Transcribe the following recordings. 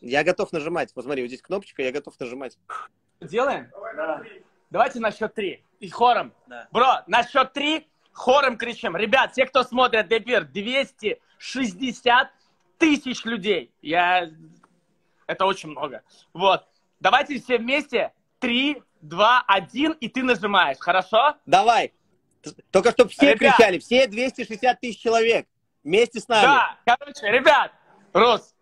Я готов нажимать. Посмотри, вот здесь кнопочка, я готов нажимать. Делаем? Да. Давайте на счет 3. И хором. Да. Бро, на счет 3 хором кричим. Ребят, те, кто смотрит эфир, 260 000 людей. Это очень много. Вот. Давайте все вместе. 3, 2, 1, и ты нажимаешь. Хорошо? Давай. Только чтобы все кричали. Все 260 000 человек. Вместе с нами. Да. Короче, ребят. Рус.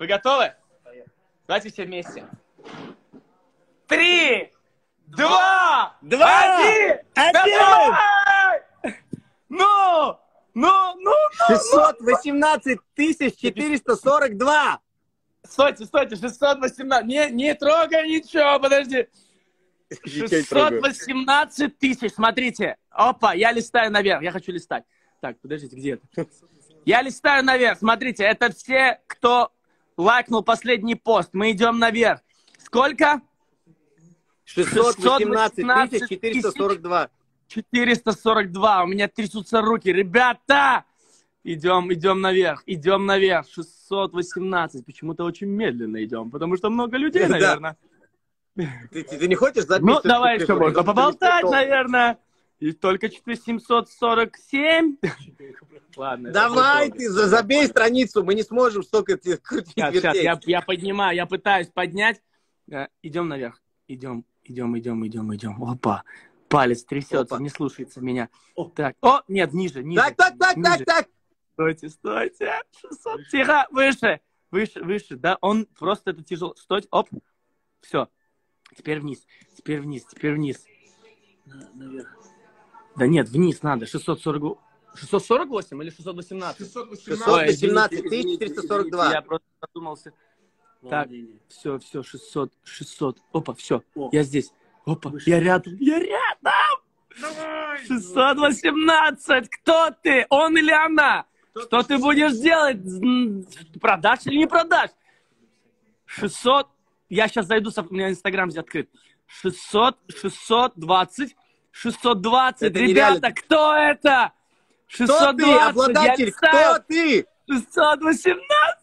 Вы готовы? Поехали. Давайте все вместе. 3, 2, 1, Ну! 618 442! Стойте, 618. Не трогай ничего, подожди. 618 000, смотрите. Опа, я листаю наверх, я хочу листать. Так, подождите, где это? Я листаю наверх, смотрите, это все, кто лайкнул последний пост. Мы идем наверх. Сколько? 618 442. 442. У меня трясутся руки. Ребята! Идем наверх. 618. Почему-то очень медленно идем, потому что много людей, наверное. Да. Ты не хочешь записывать? Ну, давай еще можно поболтать, наверное. И только 747. Ладно. Давай ты забей страницу. Мы не сможем столько крутить. Сейчас, я поднимаю. Я пытаюсь поднять. Идем наверх. Идем. Опа. Палец трясется, не слушается меня. О. Так. О, нет, ниже. Так. Стойте. 600. Тихо, выше. Да, он просто это тяжело. Стойте, оп. Все. Теперь вниз. Наверх. Да нет, вниз надо. 640... 648 или 618? 618 442. Я просто задумался. Так, все, 600. Опа, все, я здесь. Опа, я рядом. Давай. 618, кто ты? Он или она? Что ты будешь делать? Продашь или не продашь? 600, я сейчас зайду, у меня Инстаграм здесь открыт. 600, 620, 620. Ребята, кто это? 620, кто ты, обладатель, кто ты? 618.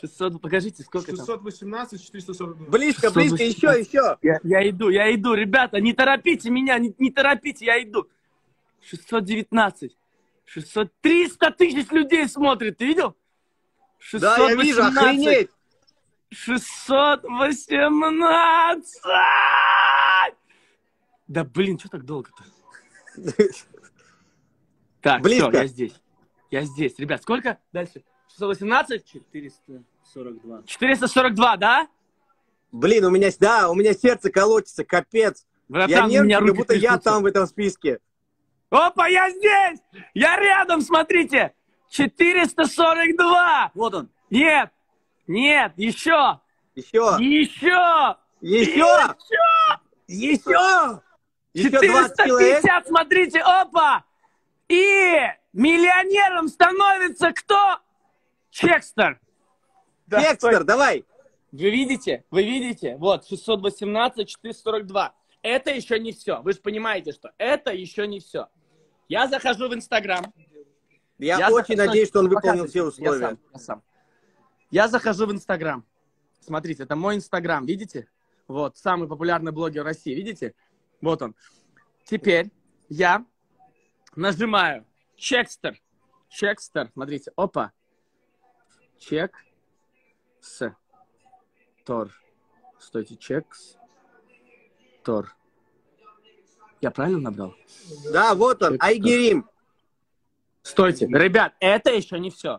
600, покажите, сколько 618, 442. Близко, еще. Я иду, ребята, не торопите меня, не торопите, я иду. 619, 600, 300 000 людей смотрит, ты видел? 618, да, я вижу, охренеть. 618. Да, блин, что так долго-то? Так, близко. Все, я здесь. Ребят, сколько дальше? 618? 442. 442, да? Блин, у меня сердце колотится, капец. Братан, я нервничаю, как будто я там в этом списке. Опа, я здесь! Я рядом, смотрите! 442! Вот он. Нет, еще! 450, смотрите, опа! И миллионером становится кто? Чекстер. Да, Чекстер, стой. Давай. Вы видите? Вот, 618, 442. Это еще не все. Вы же понимаете, что это еще не все. Я захожу в Инстаграм. Я очень надеюсь, что он выполнил все условия. Я сам. Я захожу в Инстаграм. Смотрите, это мой Инстаграм, видите? Вот, самый популярный блогер России, видите? Вот он. Теперь я нажимаю Чекстер. Смотрите, опа. Чекстер. Стойте, Чекстер. Я правильно набрал? Да, вот он, Айгерим. Стойте, ребят, это еще не все.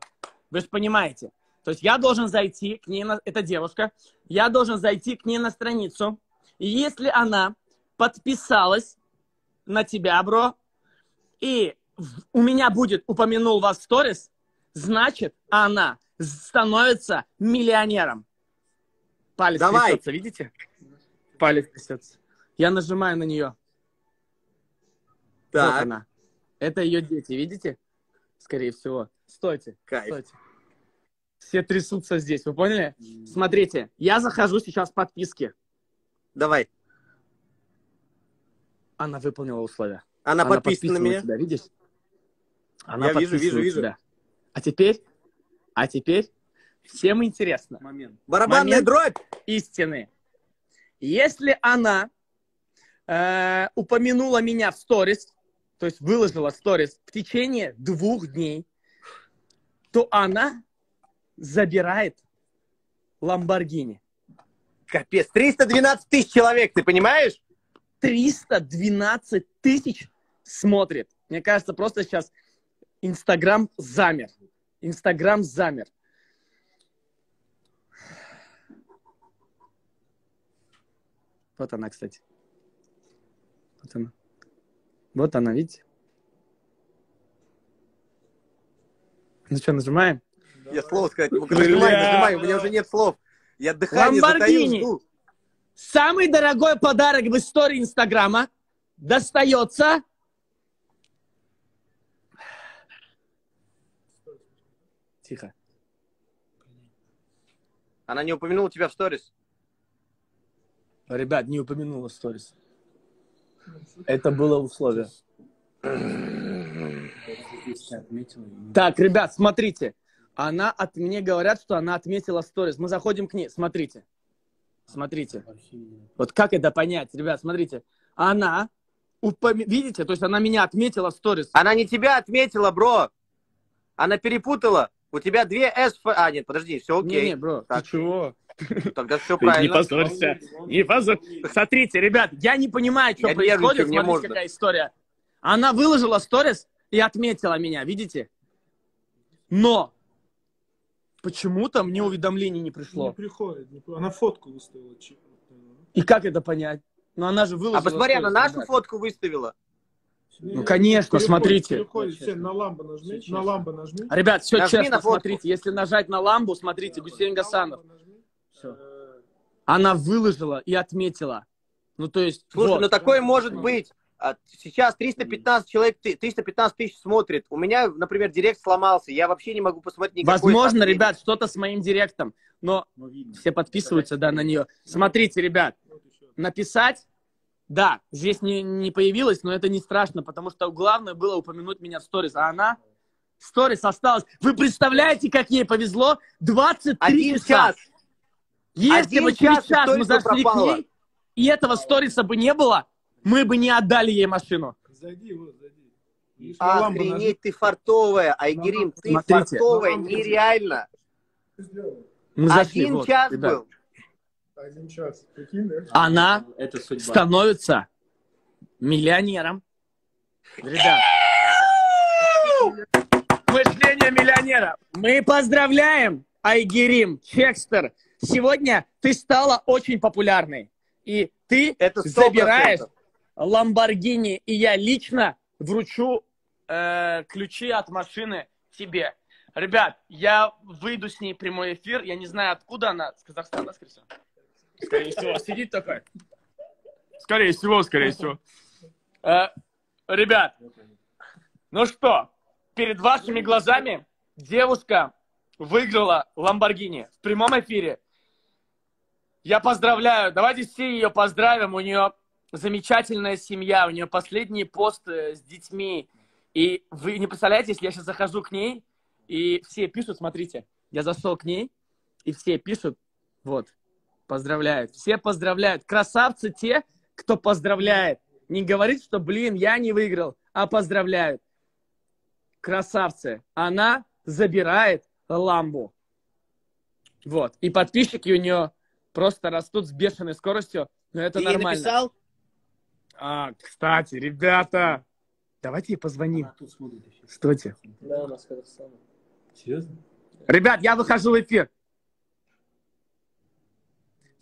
Вы же понимаете. То есть я должен зайти к ней, это девушка, я должен зайти к ней на страницу. И если она подписалась на тебя, бро, и у меня будет «упомянул вас в сторис», значит, она становится миллионером. Палец трясется, видите? Палец трясется. Я нажимаю на нее. Так. Вот она. Это ее дети, видите? Скорее всего. Стойте. Кайф. Стойте. Все трясутся здесь, вы поняли? Смотрите, я захожу сейчас в подписки. Давай. Она выполнила условия. Она подписана на меня. Тебя, видишь? Она я вижу. Тебя. А теперь всем интересно. Момент. Барабанная дробь истины. Если она упомянула меня в сторис, то есть выложила сторис в течение 2 дней, то она забирает Lamborghini. Капец, 312 тысяч человек, ты понимаешь? 312 тысяч смотрит. Мне кажется, просто сейчас Инстаграм замер. Инстаграм замер. Вот она, кстати. Вот она. Вот она, видите? Ну что, нажимаем? Я слово сказать не могу. Нажимаю, у меня уже нет слов. Я дыхание Lamborghini. Затаю. Самый дорогой подарок в истории Инстаграма достается... Тихо. Она не упомянула тебя в сторис? Ребят, не упомянула в сторис. Это было условие. Так, ребят, смотрите. Она от меня говорят, что она отметила сторис. Мы заходим к ней. Смотрите. Смотрите. Вот как это понять, ребят, смотрите. Она, видите, то есть она меня отметила сторис. Она не тебя отметила, бро. Она перепутала. У тебя 2 S... А, нет, подожди, все окей. Не, бро, так. Ты чего? Тогда все правильно. Не позорься. Не позор... Смотрите, ребят, я не понимаю, что происходит. Смотрите, какая история. Она выложила сторис и отметила меня, видите? Но почему-то мне уведомление не пришло. Не приходит. Она фотку выставила. И как это понять? Ну, она же выложила. А посмотри, она нашу фотку выставила. Ну, конечно, смотрите. На ламбу нажми. Ребят, все честно, смотрите. Если нажать на ламбу, смотрите, Гусейн Гасанов. Она выложила и отметила. Ну, то есть... Слушай, ну такое может быть. Сейчас 315 человек, 315 тысяч смотрит. У меня, например, директ сломался. Я вообще не могу посмотреть никакой... Возможно, ребят, что-то с моим директом. Но все подписываются, да, на нее. Смотрите, ребят. Написать... Да, здесь не появилось, но это не страшно, потому что главное было упомянуть меня в сторис, а она в сторис осталась. Вы представляете, как ей повезло? 23 часа. Если бы через час мы зашли к ней, и этого сториса бы не было, мы бы не отдали ей машину. Зайди, вот, зайди. Охренеть, ты фартовая, Айгерим, ты фартовая, нереально. 1 час был. 1 час. Она становится миллионером. Ребят. Мышление миллионера. Мы поздравляем, Айгерим, Чекстер. Сегодня ты стала очень популярной. И ты забираешь Lamborghini. И я лично вручу ключи от машины тебе. Ребят, я выйду с ней в прямой эфир. Я не знаю, откуда она. С Казахстана, скорее всего. Скорее всего, сидит такая. Скорее всего. Ребят, ну что, перед вашими глазами девушка выиграла Lamborghini в прямом эфире. Я поздравляю. Давайте все ее поздравим. У нее замечательная семья. У нее последний пост с детьми. И вы не представляете, если я сейчас захожу к ней, и все пишут, смотрите, я зашел к ней, и все пишут, вот. Поздравляют. Все поздравляют. Красавцы те, кто поздравляет. Не говорит, что, блин, я не выиграл, а поздравляют. Красавцы. Она забирает ламбу. Вот. И подписчики у нее просто растут с бешеной скоростью. Но это ты нормально. Ты написал? А, кстати, ребята, давайте ей позвоним. Стойте. Да, у нас Казахстана. Серьезно? Ребят, я выхожу в эфир.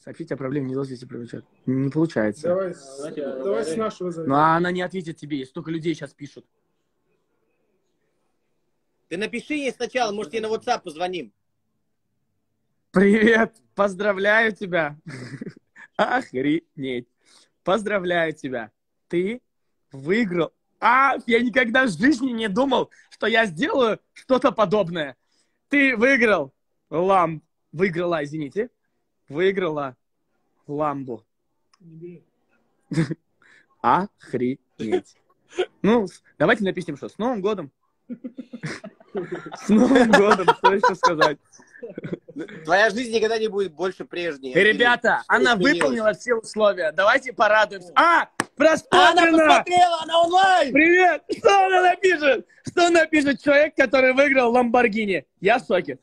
Сообщить о проблеме не должен отвечать. Не получается. Давай с нашего зайдем. Ну, а она не ответит тебе. Есть столько людей сейчас пишут. Ты напиши ей сначала. Может, ей на WhatsApp позвоним. Привет. Поздравляю тебя. Охренеть. Поздравляю тебя. Ты выиграл. А, я никогда в жизни не думал, что я сделаю что-то подобное. Ты выиграл. Выиграла, извините. Выиграла ламбу. Охренеть. Ну, давайте напишем, что с Новым годом. С Новым годом, что еще сказать? Твоя жизнь никогда не будет больше прежней. Ребята, она выполнила все условия. Давайте порадуемся. А, просмотрена! Она посмотрела, она онлайн! Привет! Что она напишет? Что напишет человек, который выиграл Lamborghini? Я в шоке.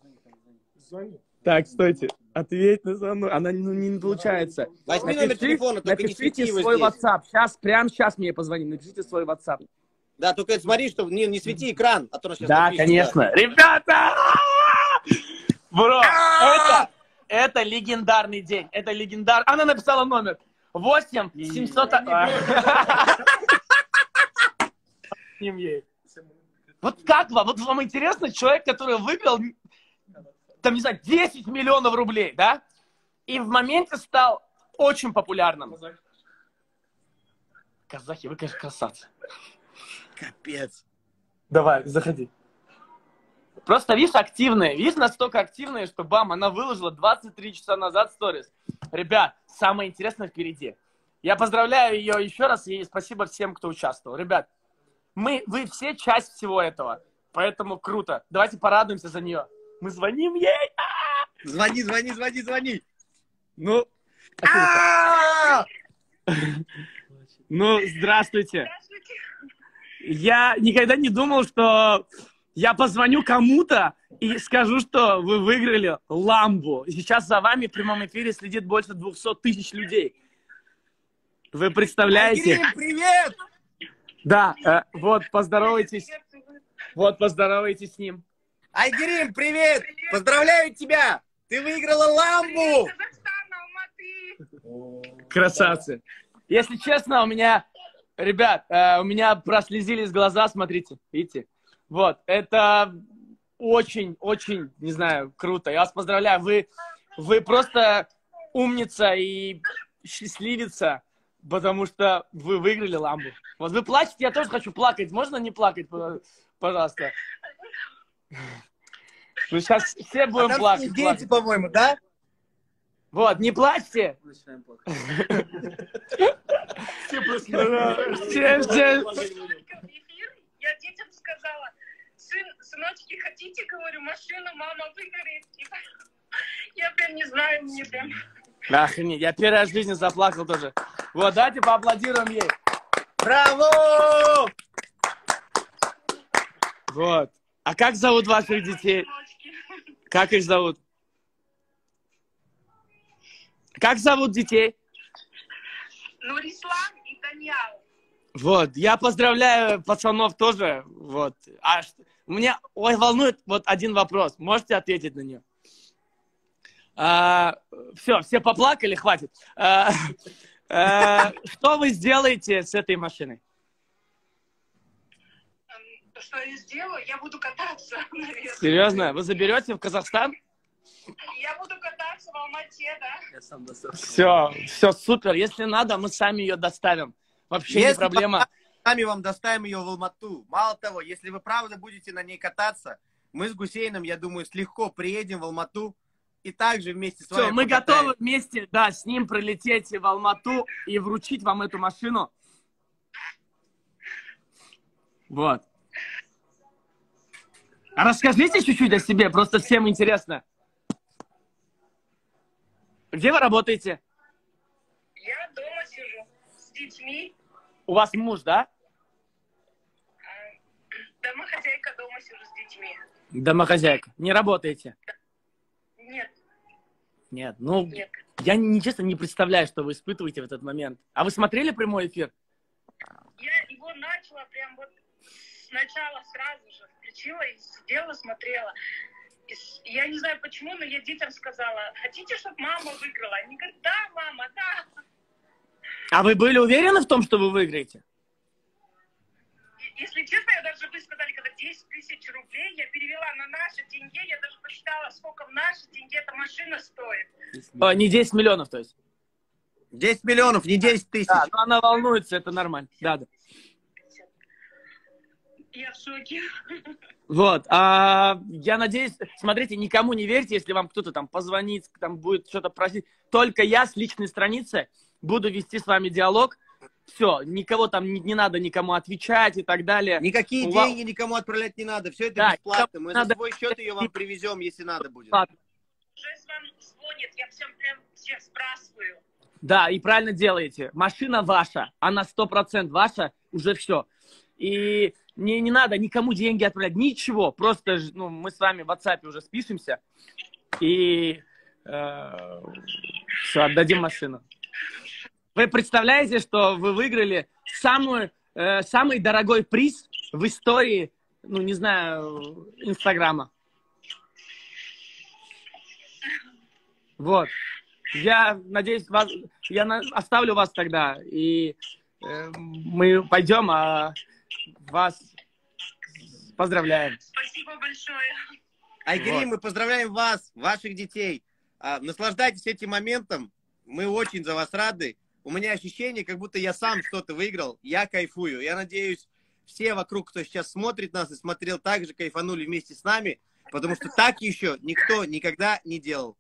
Так, стойте. Ответь на звонок. Она не получается. Возьми номер телефона, только не свети его здесь. Напишите свой WhatsApp. Сейчас, прямо сейчас мне позвони. Напишите свой WhatsApp. Да, только смотри, чтобы не свети экран, а то нас сейчас напишет. Да, конечно. Ребята! Бро, это легендарный день. Это легендарный... Она написала номер. 8-700... Вот как вам? Вот вам интересно, человек, который выиграл... там, не знаю, 10 миллионов рублей, да? И в моменте стал очень популярным. Казахи, вы, конечно, красавцы. Капец. Давай, заходи. Просто, видишь, активные. Видишь, настолько активные, что, бам, она выложила 23 часа назад сторис. Ребят, самое интересное впереди. Я поздравляю ее еще раз и спасибо всем, кто участвовал. Ребят, вы все часть всего этого, поэтому круто. Давайте порадуемся за нее. Мы звоним ей! Звони, звони, звони, звони! Ну, ну, здравствуйте! Я никогда не думал, что я позвоню кому-то и скажу, что вы выиграли Ламбу. Сейчас за вами в прямом эфире следит больше 200 тысяч людей. Вы представляете? Привет! Да, вот, поздоровайтесь. Вот, поздоровайтесь с ним. Айгерим, привет! Привет! Поздравляю тебя! Ты выиграла Ламбу! Привет, Казахстан, Алматы! Красавцы! Если честно, у меня, ребят, у меня прослезились глаза, смотрите, видите? Вот, это очень-очень, не знаю, круто. Я вас поздравляю, вы просто умница и счастливица, потому что вы выиграли Ламбу. Вот вы плачете, я тоже хочу плакать. Можно не плакать, пожалуйста? Ну, сейчас все будем плакать. Дети, по-моему, да? Вот, не плачьте. Я детям сказала, сыночки, хотите, говорю, машину мама выгорит. Я прям не знаю, мне прям. Охренеть, я первый раз в жизни заплакал тоже. Вот, давайте поаплодируем ей. Браво! Вот. А как зовут ваших детей? Как их зовут? Как зовут детей? Нурислам и Даниал. Вот, я поздравляю пацанов тоже. Вот. А меня волнует вот один вопрос. Можете ответить на него? Все, все поплакали, хватит. Что вы сделаете с этой машиной? Что я сделаю, я буду кататься, наверное. Серьезно? Вы заберете в Казахстан? Я буду кататься в Алмате, да? Я сам доставлю. Все, все супер. Если надо, мы сами ее доставим. Вообще если не проблема. Сами вам доставим ее в Алмату. Мало того, если вы правда будете на ней кататься, мы с Гусейном, я думаю, слегка приедем в Алмату и также вместе с вами. Все, мы готовы вместе, да, с ним пролететь в Алмату и вручить вам эту машину. Вот. А расскажите чуть-чуть о себе, просто всем интересно. Где вы работаете? Я дома сижу с детьми. У вас муж, да? Домохозяйка, дома сижу с детьми. Домохозяйка. Не работаете? Нет. Нет, ну, нет. Я, честно, не представляю, что вы испытываете в этот момент. А вы смотрели прямой эфир? Я его начала прям вот сначала сразу же. И сидела, смотрела. И я не знаю почему, но я детям сказала, хотите, чтобы мама выиграла? Они говорят, да, мама, да. А вы были уверены в том, что вы выиграете? Если честно, я даже, вы сказали, когда 10 тысяч рублей, я перевела на наши деньги, я даже посчитала, сколько в наши деньги эта машина стоит. А, не 10 миллионов, то есть? 10 миллионов, не 10 тысяч. Да, но она волнуется, это нормально. Да, да. Я в шоке. Вот. Я надеюсь, смотрите, никому не верьте, если вам кто-то там позвонит, там будет что-то просить. Только я с личной страницы буду вести с вами диалог. Все, никого там не надо никому отвечать и так далее. Никакие деньги никому отправлять не надо. Все это бесплатно. Мы на свой счет ее вам привезем, если надо будет. Жесть вам звонит, я всем прям всех сбрасываю. Да, и правильно делаете. Машина ваша, она 100% ваша, уже все. И не надо никому деньги отправлять, ничего. Просто ну, мы с вами в WhatsApp уже спишемся и все, отдадим машину. Вы представляете, что вы выиграли самый дорогой приз в истории, ну, не знаю, Инстаграма. Вот. Я надеюсь, оставлю вас тогда, и мы пойдем, а вас поздравляем. Спасибо большое. Айгерим, вот. Мы поздравляем вас, ваших детей. Наслаждайтесь этим моментом. Мы очень за вас рады. У меня ощущение, как будто я сам что-то выиграл. Я кайфую. Я надеюсь, все вокруг, кто сейчас смотрит нас и смотрел так же, кайфанули вместе с нами, потому что так еще никто никогда не делал.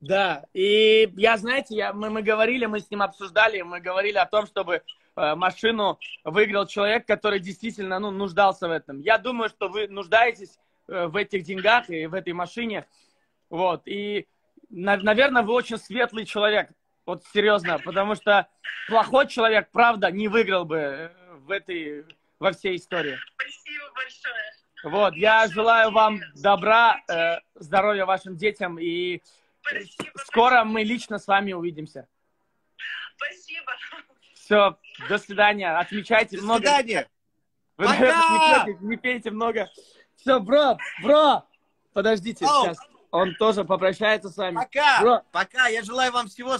Да, и я, знаете, мы говорили, мы с ним обсуждали, мы говорили о том, чтобы машину выиграл человек, который действительно ну, нуждался в этом. Я думаю, что вы нуждаетесь в этих деньгах и в этой машине. Вот, и, наверное, вы очень светлый человек. Вот серьезно, потому что плохой человек, правда, не выиграл бы во всей истории. Спасибо большое. Вот, я желаю вам добра, здоровья вашим детям, и спасибо, скоро мы лично с вами увидимся. Спасибо. Все, до свидания. Отмечайте много. До свидания. Вы, наверное, не пейте много. Все, бро, подождите, сейчас. Он тоже попрощается с вами. Пока, бро. Пока, я желаю вам всего